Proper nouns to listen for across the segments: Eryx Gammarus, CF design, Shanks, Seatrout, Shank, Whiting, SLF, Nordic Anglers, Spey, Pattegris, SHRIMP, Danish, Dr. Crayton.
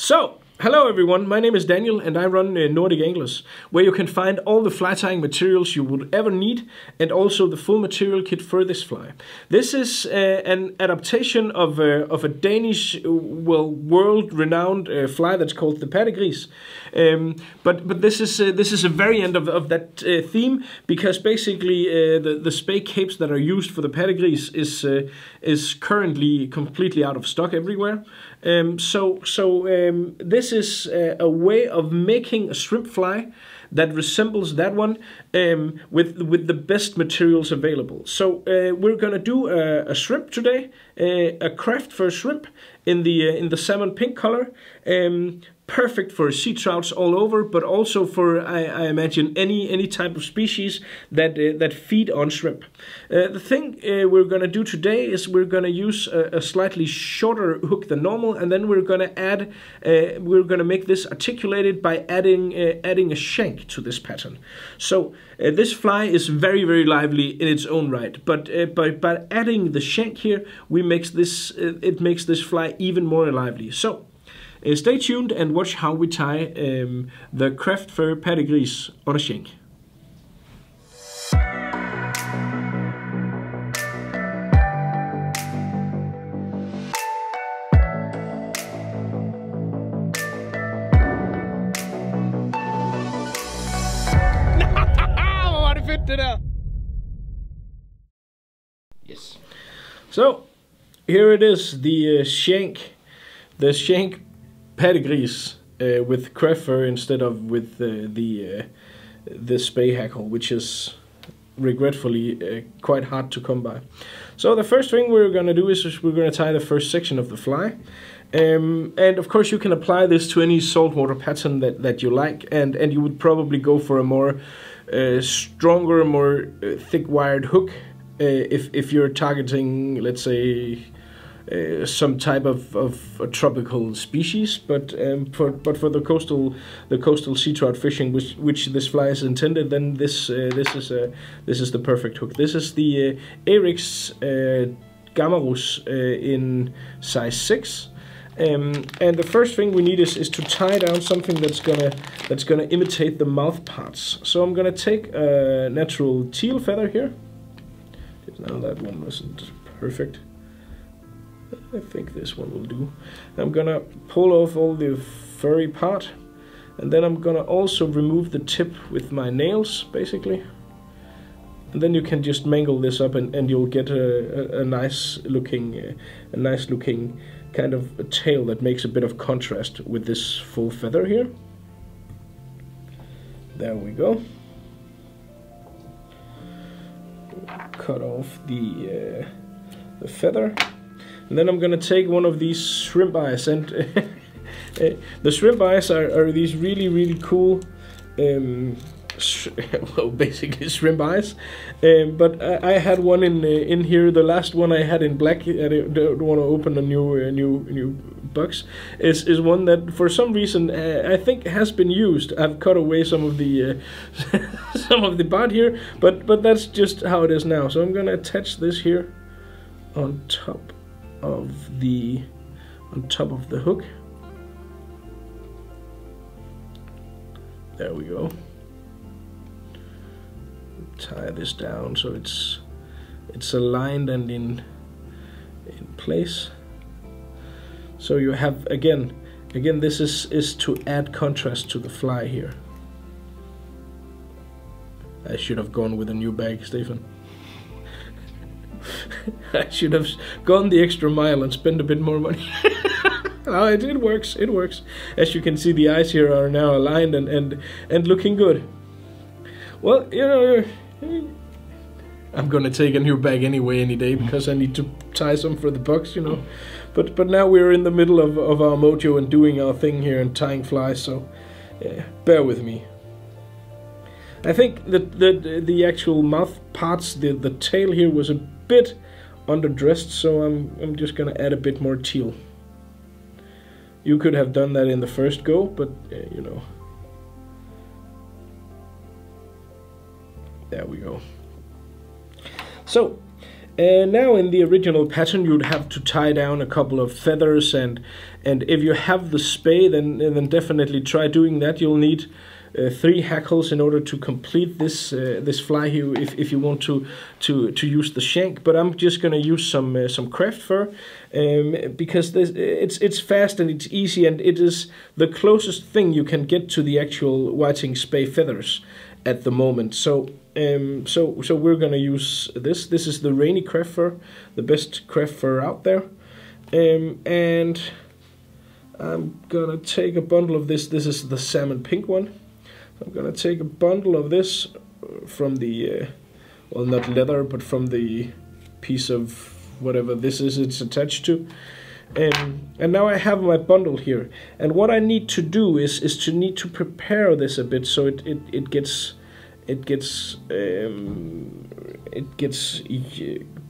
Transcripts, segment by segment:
So, hello everyone, my name is Daniel and I run Nordic Anglers, where you can find all the fly tying materials you would ever need and also the full material kit for this fly. This is an adaptation of a Danish, well, world-renowned fly that's called the Pattegris. But this is the very end of that theme, because basically the Spey capes that are used for the Pattegris is currently completely out of stock everywhere. This is a way of making a shrimp fly that resembles that one with the best materials available. So we're gonna do a shrimp today, a craft for a shrimp in the salmon pink color. Perfect for sea trouts all over, but also for, I imagine, any type of species that feed on shrimp. The thing we're going to do today is we're going to use a slightly shorter hook than normal, and then we're going to add, we're going to make this articulated by adding a shank to this pattern. So this fly is very, very lively in its own right, but by adding the shank here, it makes this fly even more lively. So. Stay tuned and watch how we tie the craft fur Pattegris on a shank. What a fit did I? Yes. So here it is, the shank. The shank Pattegris with craft fur instead of with the Spey hackle, which is regretfully quite hard to come by. So the first thing we're going to do is we're going to tie the first section of the fly. And of course you can apply this to any saltwater pattern that you like, and you would probably go for a more stronger, more thick-wired hook if you're targeting, let's say, some type of a tropical species, but for the coastal sea trout fishing, which this fly is intended, then this is the perfect hook. This is the Eryx Gammarus in size 6, and the first thing we need is to tie down something that's gonna imitate the mouth parts. So I'm gonna take a natural teal feather here. Now that one wasn't perfect. I think this one will do. I'm gonna pull off all the furry part, and then I'm gonna also remove the tip with my nails, basically. And then you can just mangle this up, and you'll get a nice looking, kind of a tail that makes a bit of contrast with this full feather here. There we go. Cut off the feather. And then I'm gonna take one of these shrimp eyes, and the shrimp eyes are these really, really cool, well, basically shrimp eyes. But I had one in here. The last one I had in black. I don't want to open a new box. Is one that for some reason I think has been used. I've cut away some of the part here, but that's just how it is now. So I'm gonna attach this here on top of the hook. There we go. Tie this down so it's aligned and in place. So you have again this is to add contrast to the fly here. I should have gone with a new bag, Stefan. I should have gone the extra mile and spent a bit more money. No, it works, it works. As you can see, the eyes here are now aligned and looking good. Well, you know, I'm gonna take a new bag anyway any day, because I need to tie some for the box, you know. But now we're in the middle of our mojo and doing our thing here and tying flies, so yeah, bear with me. I think that the actual mouth parts, the tail here was a bit underdressed, so I'm just gonna add a bit more teal. You could have done that in the first go, but you know. There we go. So And now in the original pattern you'd have to tie down a couple of feathers, and if you have the spey, then definitely try doing that. You'll need 3 hackles in order to complete this this fly here if you want to use the shank. But I'm just going to use some craft fur because it's fast and it's easy, and it is the closest thing you can get to the actual whiting spey feathers at the moment. So so we're going to use this. This is the rainy craft fur, the best craft fur out there, and I'm going to take a bundle of this. This is the salmon pink one. I'm going to take a bundle of this from the, well, not leather, but from the piece of whatever this is it's attached to. And now I have my bundle here. And what I need to do is to prepare this a bit so it gets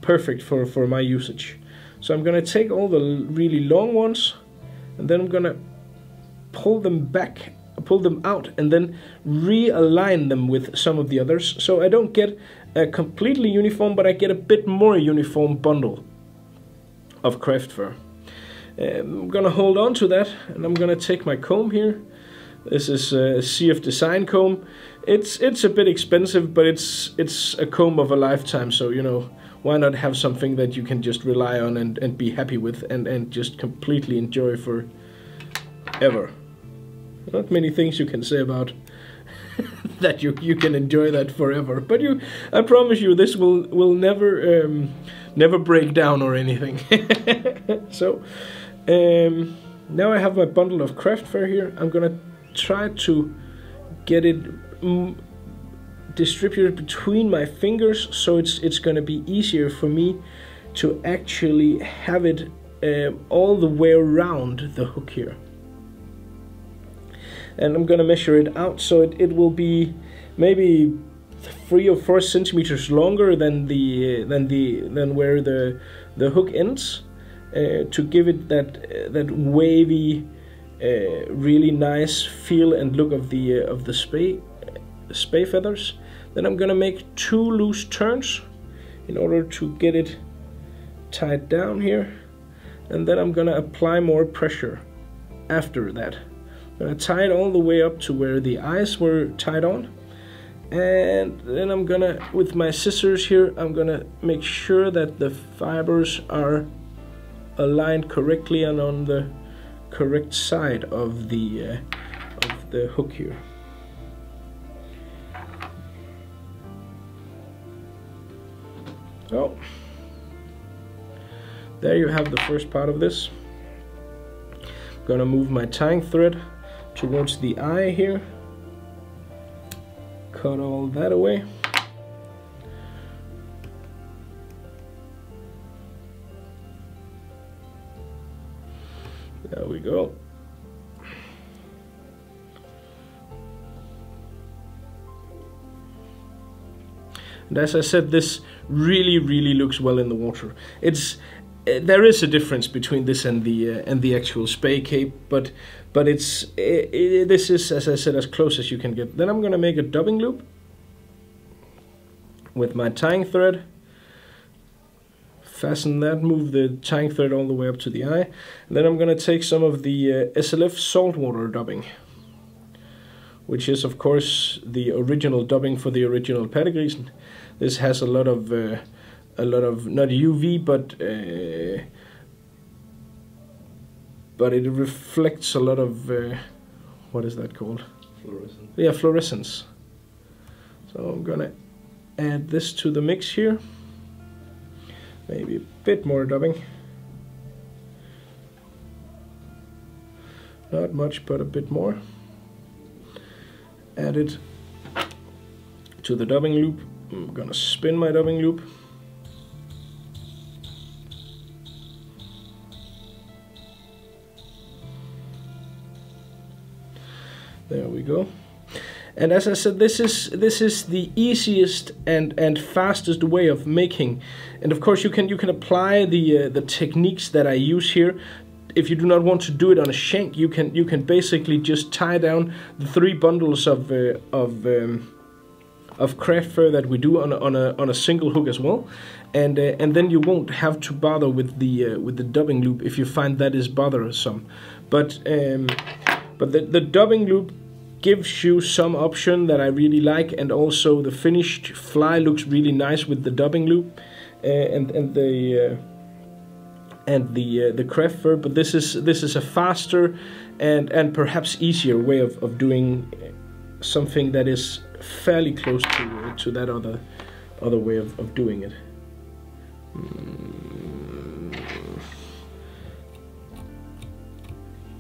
perfect for my usage. So I'm going to take all the really long ones, and then I'm going to pull them out and then realign them with some of the others, so I don't get a completely uniform, but I get a bit more uniform bundle of craft fur. I'm gonna hold on to that, and I'm gonna take my comb here. This is a CF design comb. It's a bit expensive, but it's a comb of a lifetime, so you know, why not have something that you can just rely on and be happy with and just completely enjoy forever. Not many things you can say about that you can enjoy that forever. But I promise you, this will never never break down or anything. So now I have my bundle of craft fur here. I'm gonna try to get it distributed between my fingers, so it's going to be easier for me to actually have it all the way around the hook here. And I'm going to measure it out, so it will be maybe 3 or 4 centimeters longer than where the hook ends, to give it that wavy, really nice feel and look of the spey feathers. Then I'm gonna make 2 loose turns in order to get it tied down here, and then I'm gonna apply more pressure after that. I'm gonna tie it all the way up to where the eyes were tied on, and then I'm gonna, with my scissors here, I'm gonna make sure that the fibers are aligned correctly and on the correct side of the hook here. So, there you have the first part of this. I'm gonna move my tying thread towards the eye here. Cut all that away. There we go. And as I said, this really looks well in the water. There is a difference between this and the actual spey cape, but this is, as I said, as close as you can get. Then I'm going to make a dubbing loop with my tying thread. Fasten that, move the tying thread all the way up to the eye. And then I'm going to take some of the SLF saltwater dubbing, which is, of course, the original dubbing for the original Pattegris. This has a lot of not UV, but it reflects a lot of what is that called? Fluorescence. Yeah, fluorescence. So I'm gonna add this to the mix here. Maybe a bit more dubbing. Not much, but a bit more. Add it to the dubbing loop. I'm gonna spin my dubbing loop. There we go. And as I said, this is the easiest and fastest way of making. And of course, you can apply the techniques that I use here. If you do not want to do it on a shank, you can basically just tie down the 3 bundles of of craft fur that we do on a single hook as well, and then you won't have to bother with the dubbing loop if you find that is bothersome. But the dubbing loop gives you some option that I really like, and also the finished fly looks really nice with the dubbing loop and the craft fur. But this is a faster and perhaps easier way of doing something that is fairly close to that other way of doing it.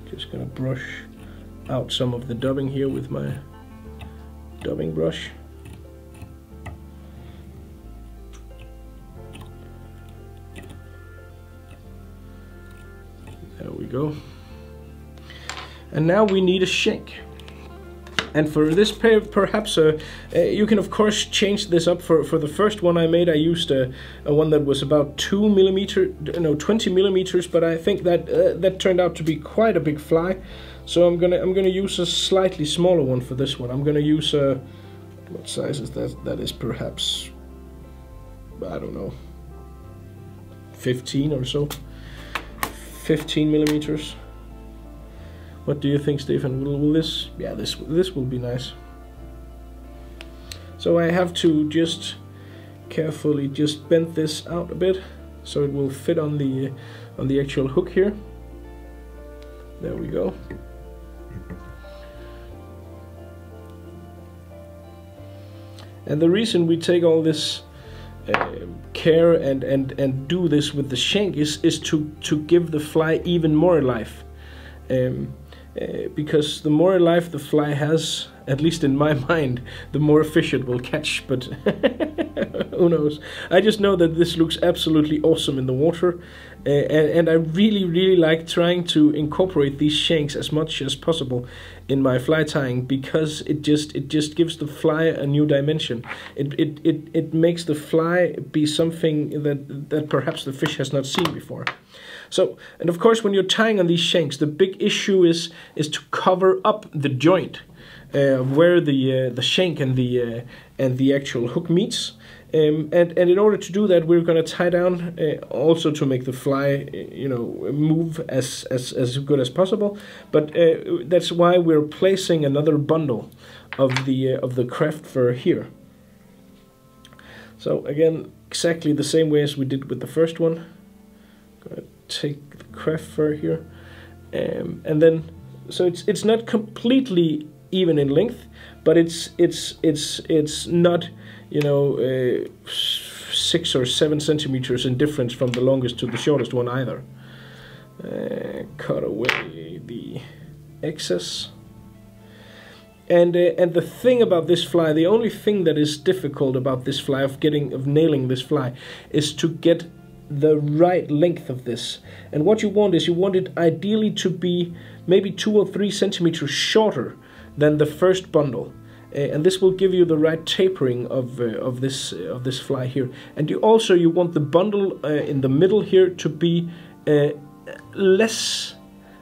Just gonna brush out some of the dubbing here with my dubbing brush. There we go. And now we need a shank. And for this pair, perhaps you can of course change this up. For the first one I made, I used a one that was about 20 millimeters, but I think that that turned out to be quite a big fly. So I'm gonna use a slightly smaller one for this one. I'm gonna use a, what size is that? That is perhaps, I don't know, 15 or so, 15 millimeters. What do you think, Stefan? Will this? Yeah, this will be nice. So I have to just carefully just bend this out a bit so it will fit on the actual hook here. There we go. And the reason we take all this care and do this with the shank is to give the fly even more life. Because the more life the fly has, at least in my mind, the more fish it will catch, but who knows. I just know that this looks absolutely awesome in the water, and I really like trying to incorporate these shanks as much as possible in my fly tying, because it just gives the fly a new dimension. It makes the fly be something that perhaps the fish has not seen before. So, and of course, when you're tying on these shanks, the big issue is to cover up the joint where the shank and the actual hook meets. And in order to do that, we're going to tie down also to make the fly, you know, move as good as possible. But that's why we're placing another bundle of the craft fur here. So again, exactly the same way as we did with the first one. Gonna take the craft fur here, and then so it's not completely even in length, but it's not, you know, 6 or 7 centimeters in difference from the longest to the shortest one either. Cut away the excess. And the thing about this fly, the only thing that is difficult about this fly of nailing this fly, is to get the right length of this. And what you want is you want it ideally to be maybe 2 or 3 centimeters shorter than the first bundle, and this will give you the right tapering of this fly here. And you want the bundle in the middle here to be less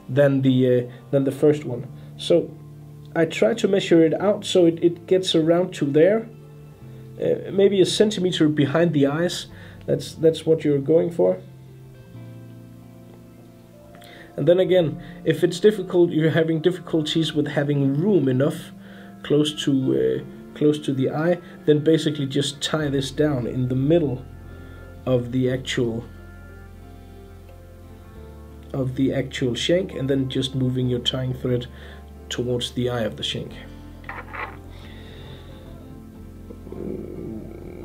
than the first one. So I try to measure it out so it gets around to there, maybe 1 centimeter behind the eyes. That's what you're going for. And then again, if it's difficult, you're having difficulties with having room enough close to the eye, then basically just tie this down in the middle of the actual shank, and then just moving your tying thread towards the eye of the shank.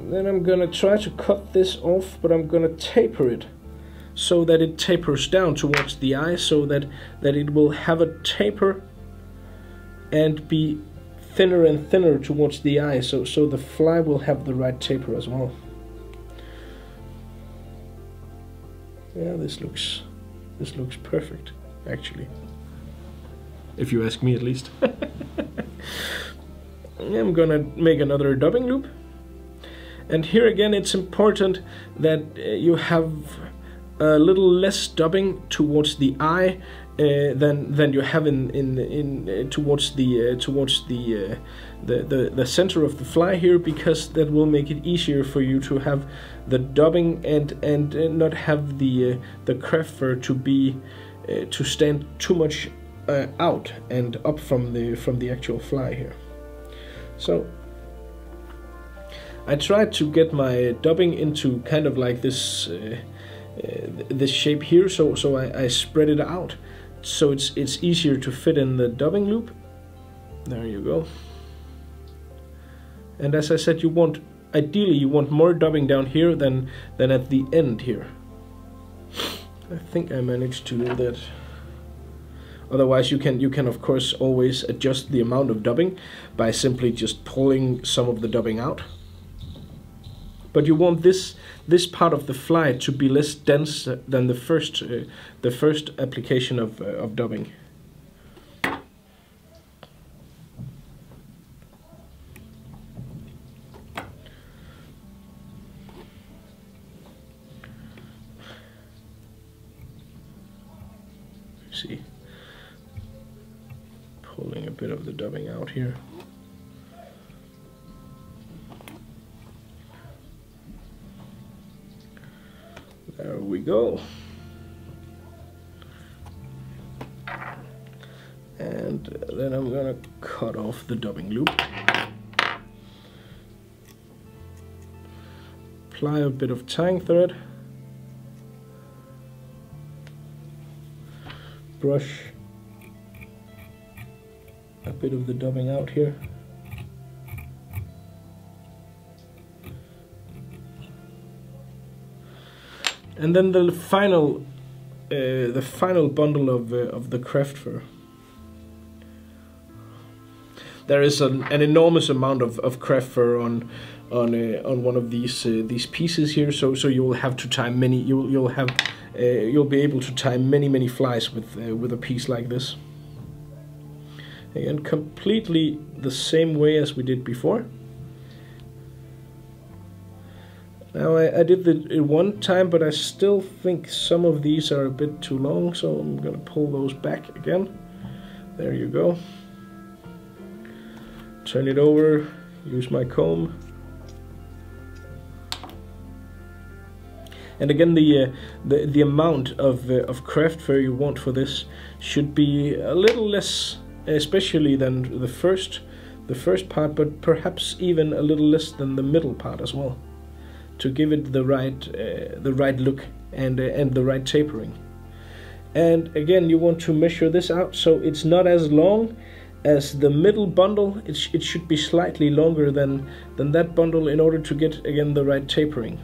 Then I'm gonna try to cut this off, but I'm gonna taper it so that it tapers down towards the eye, so that it will have a taper and be thinner and thinner towards the eye, so the fly will have the right taper as well. Yeah, this looks perfect, actually, if you ask me at least. I'm gonna make another dubbing loop. And here again, it's important that you have a little less dubbing towards the eye than you have in towards the center of the fly here, because that will make it easier for you to have the dubbing and not have the craft fur to be to stand too much out and up from the actual fly here. So I tried to get my dubbing into kind of like this this shape here, so I spread it out so it's easier to fit in the dubbing loop. There you go. And as I said, ideally you want more dubbing down here than at the end here. I think I managed to do that. Otherwise, you can of course always adjust the amount of dubbing by simply just pulling some of the dubbing out. But you want this part of the fly to be less dense than the first application of dubbing. See, pulling a bit of the dubbing out here. There we go. And then I'm gonna cut off the dubbing loop. Apply a bit of tying thread. Brush a bit of the dubbing out here. And then the final bundle of the craft fur. There is an enormous amount of craft fur on one of these pieces here, so you'll have to tie many. You'll be able to tie many flies with a piece like this. Again, completely the same way as we did before. Now I did it one time, but I still think some of these are a bit too long, so I'm gonna pull those back again. There you go. Turn it over, use my comb. And again, the amount of craft fur you want for this should be a little less, especially than the first part, but perhaps even a little less than the middle part as well, to give it the right look and the right tapering. And again, you want to measure this out so it's not as long as the middle bundle. It should be slightly longer than that bundle in order to get, again, the right tapering.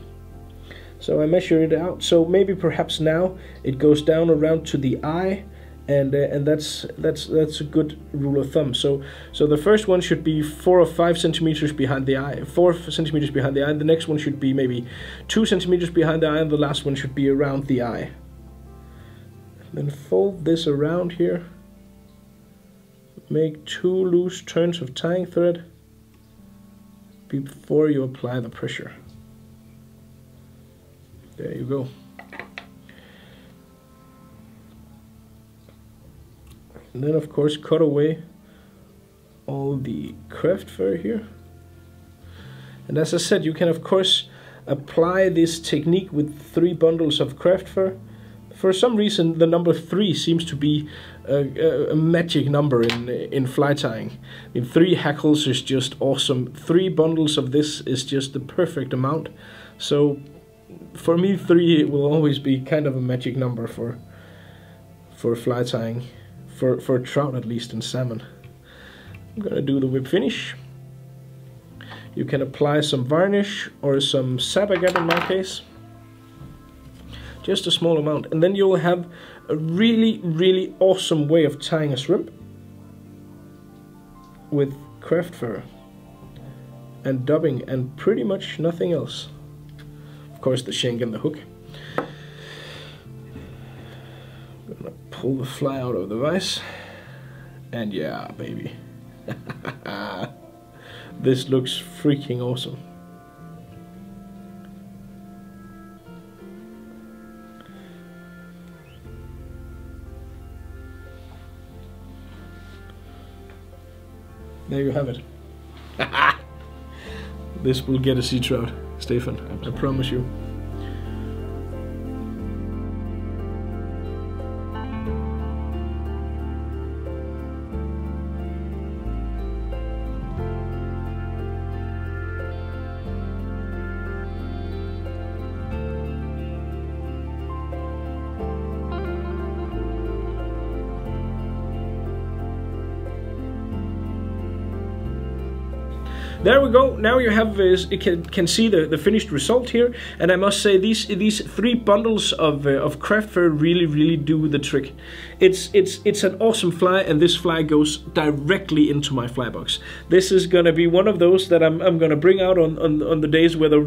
So I measured it out. So maybe perhaps now it goes down around to the eye, and that's a good rule of thumb. So the first one should be 4 or 5 centimeters behind the eye, 4 centimeters behind the eye. The next one should be maybe 2 centimeters behind the eye, and the last one should be around the eye. And then fold this around here. Make 2 loose turns of tying thread before you apply the pressure. There you go. And then, of course, cut away all the craft fur here. And as I said, you can, of course, apply this technique with 3 bundles of craft fur. For some reason, the number 3 seems to be a magic number in fly tying. I mean, 3 hackles is just awesome. 3 bundles of this is just the perfect amount. So for me, 3 will always be kind of a magic number for fly tying. For trout, at least, and salmon. I'm gonna do the whip finish. You can apply some varnish or some sabagat in my case. Just a small amount, and then you'll have a really, really awesome way of tying a shrimp with craft fur and dubbing and pretty much nothing else. Of course, the shank and the hook. Pull the fly out of the vise, and yeah, baby, this looks freaking awesome. There you have it. This will get a sea trout, Stefan. I promise you. There we go. Now you have can see the finished result here, and I must say these three bundles of craft fur really do the trick. It's an awesome fly, and this fly goes directly into my fly box. This is gonna be one of those that I'm gonna bring out on the days where the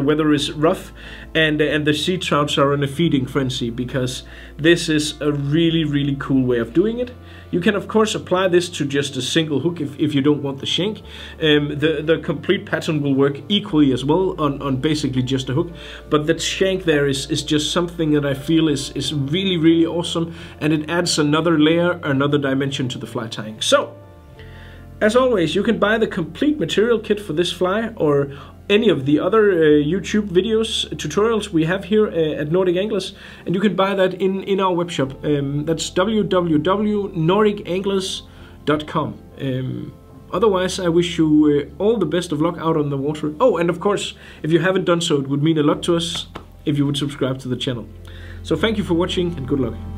weather is rough and the sea trouts are in a feeding frenzy, because this is a really cool way of doing it. You can of course apply this to just a single hook if you don't want the shank. The complete pattern will work equally as well on basically just a hook, but that shank there is just something that I feel is really awesome, and it adds another layer, another dimension to the fly tying. So, as always, you can buy the complete material kit for this fly or any of the other YouTube videos, tutorials we have here at Nordic Anglers, and you can buy that in our webshop. That's www.nordicanglers.com. Otherwise, I wish you all the best of luck out on the water. Oh, and of course, if you haven't done so, it would mean a lot to us if you would subscribe to the channel. So thank you for watching, and good luck.